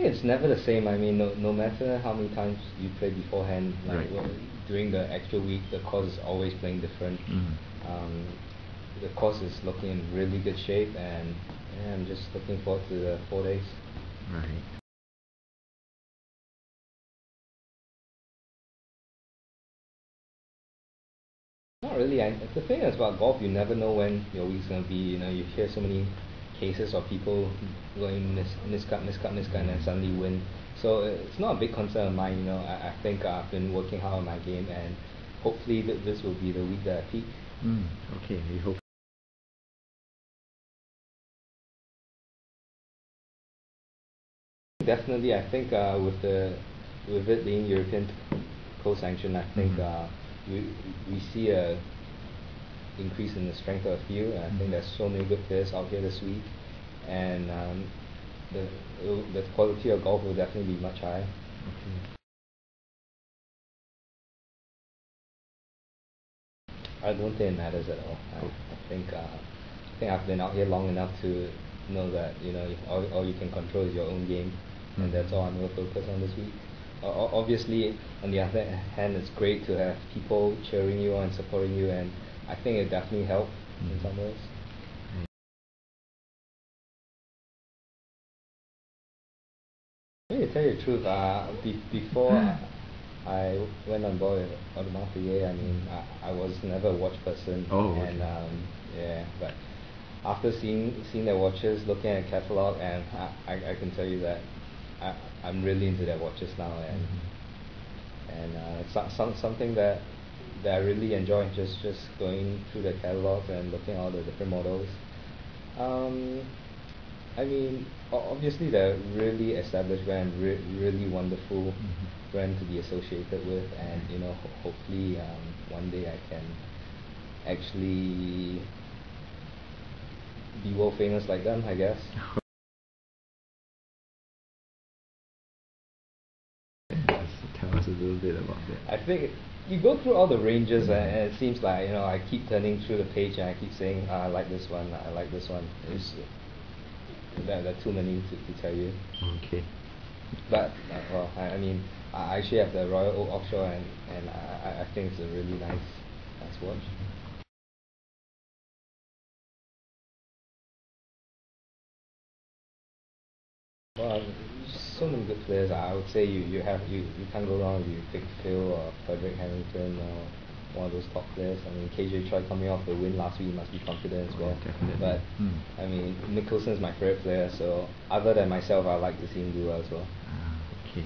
think it's never the same. I mean, no matter how many times you play beforehand, like during the actual week, the course is always playing different. The course is looking in really good shape, and I'm just looking forward to the 4 days. Right. Not really. The thing is about golf, you never know when your week's going to be. You know, you hear so many cases of people going miscut, and then suddenly win. So it's not a big concern of mine. You know, I think I've been working hard on my game, and hopefully this will be the week that I peak. Okay, we hope. Definitely, I think with it being European co-sanction, I think. We see a increase in the strength of the field. I think there's so many good players out here this week, and the quality of golf will definitely be much higher. I don't think it matters at all. I think I've been out here long enough to know that all you can control is your own game, and that's all I'm going to focus on this week. Obviously, on the other hand, it's great to have people cheering you on and supporting you, and I think it definitely helped in some ways. To tell you the truth, before I went on board with Audemars Piguet, I mean, I was never a watch person, and but after seeing their watches, looking at catalog, and I can tell you that I'm really into their watches now, and it's something that I really enjoy, just going through the catalogs and looking at all the different models. I mean, obviously they're really established brand, really wonderful brand to be associated with, and hopefully one day I can actually be world famous like them, I guess. A little bit about that. I think you go through all the ranges, and it seems like I keep turning through the page, and I keep saying, I like this one, I like this one. There are too many to tell you. Okay. But well, I mean, I actually have the Royal Oak Offshore, and I think it's a really nice watch. Well, so many good players. I would say you can't go wrong if you pick Phil or Frederick Harrington or one of those top players. I mean, KJ Choi coming off the win last week must be confident as well. Definitely. But I mean, Nicholson is my favorite player, so other than myself, I like to see him do well as well. Okay.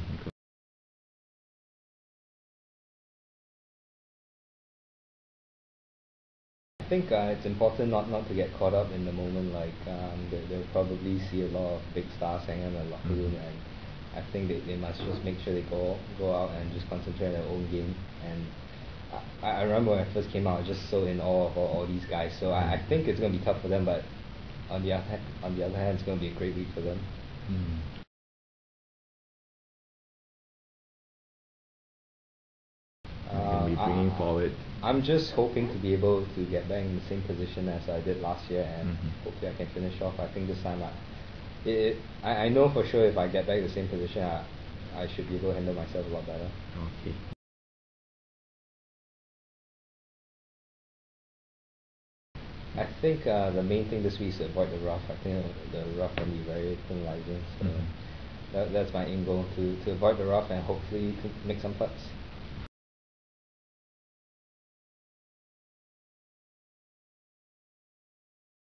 I think it's important not to get caught up in the moment. Like they'll probably see a lot of big stars hanging in the locker room, and I think they must just make sure they go out and just concentrate on their own game. And I remember when I first came out, I was just so in awe of all these guys. So I think it's going to be tough for them, but on the other hand, it's going to be a great week for them. Bringing forward. I'm just hoping to be able to get back in the same position as I did last year, and hopefully I can finish off. I think this time I know for sure if I get back in the same position, I should be able to handle myself a lot better. Okay. I think the main thing this week is to avoid the rough. I think the rough can be very penalizing, so that's my aim goal, to avoid the rough and hopefully to make some putts.